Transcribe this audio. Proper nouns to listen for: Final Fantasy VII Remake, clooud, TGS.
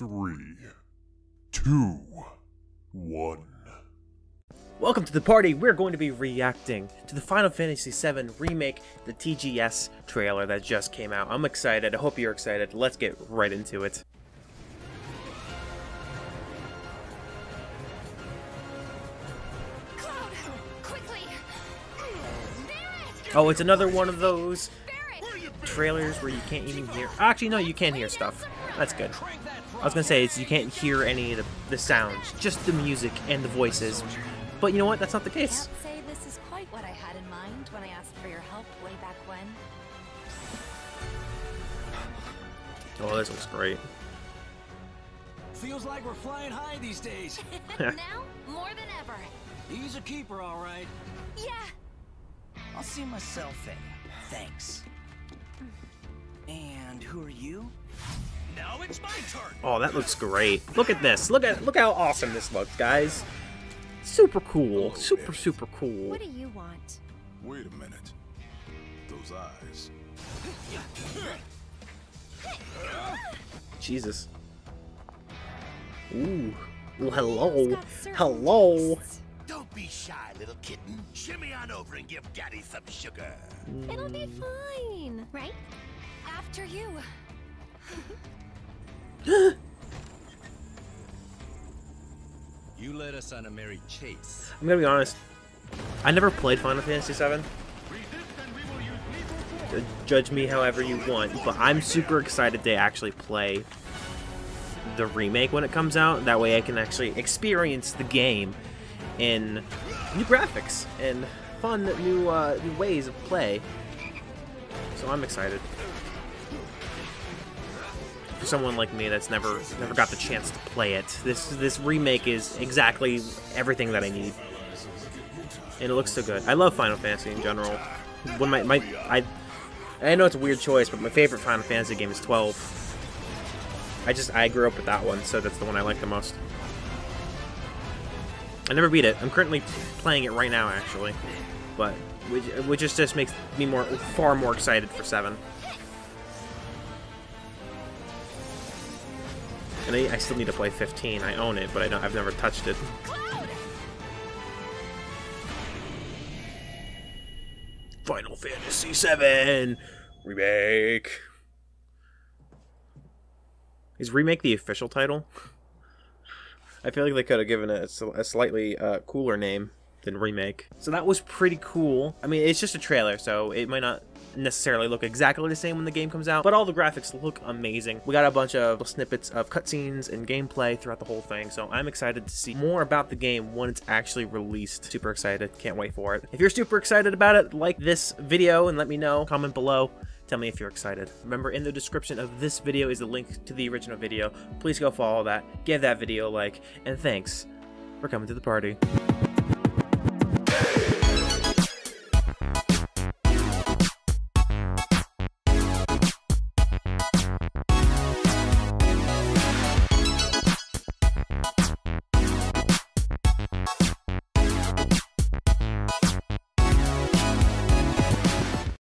3, 2, 1. Welcome to the party. We're going to be reacting to the Final Fantasy VII Remake, the TGS trailer that just came out. I'm excited. I hope you're excited. Let's get right into it. Cloud, quickly. It. Oh, it's another one of those trailers where you can't even hear. Actually, no, you can hear stuff. That's good. I was gonna say you can't hear any of the sounds, just the music and the voices. But you know what? That's not the case. I can't say this is quite what I had in mind when I asked for your help way back when. Oh, this looks great. Feels like we're flying high these days. Now more than ever. He's a keeper, all right. Yeah. I'll see myself in. Thanks. And who are you? Now it's my turn. Oh, that looks great. Look at this. Look how awesome this looks, guys. Super cool. Super cool. What do you want? Wait a minute. Those eyes. Jesus. Ooh. Well, hello. Hello. Don't be shy, little kitten. Shimmy on over and give daddy some sugar. It'll be fine, right? After you. You led us on a merry chase. I'm gonna be honest, I never played Final Fantasy VII. Judge me however you want, but I'm super excited to actually play the remake when it comes out. That way I can actually experience the game in new graphics and fun new ways of play. So I'm excited. For someone like me that's never got the chance to play it, this remake is exactly everything that I need, and it looks so good. I love Final Fantasy in general. One of I know it's a weird choice, but my favorite Final Fantasy game is 12. I grew up with that one, so that's the one I like the most. I never beat it. I'm currently playing it right now, actually, but which just makes me far more excited for 7. And I still need to play 15. I own it, but I've never touched it. Cloud! Final Fantasy VII Remake. Is Remake the official title? I feel like they could have given it a slightly cooler name than Remake. So that was pretty cool. I mean, it's just a trailer, so it might not necessarily look exactly the same when the game comes out, but all the graphics look amazing. We got a bunch of snippets of cutscenes and gameplay throughout the whole thing, so I'm excited to see more about the game when it's actually released. Super excited, can't wait for it. If you're super excited about it, like this video and let me know. Comment below, tell me if you're excited. Remember, in the description of this video is the link to the original video. Please go follow that, give that video a like, and thanks for coming to the party.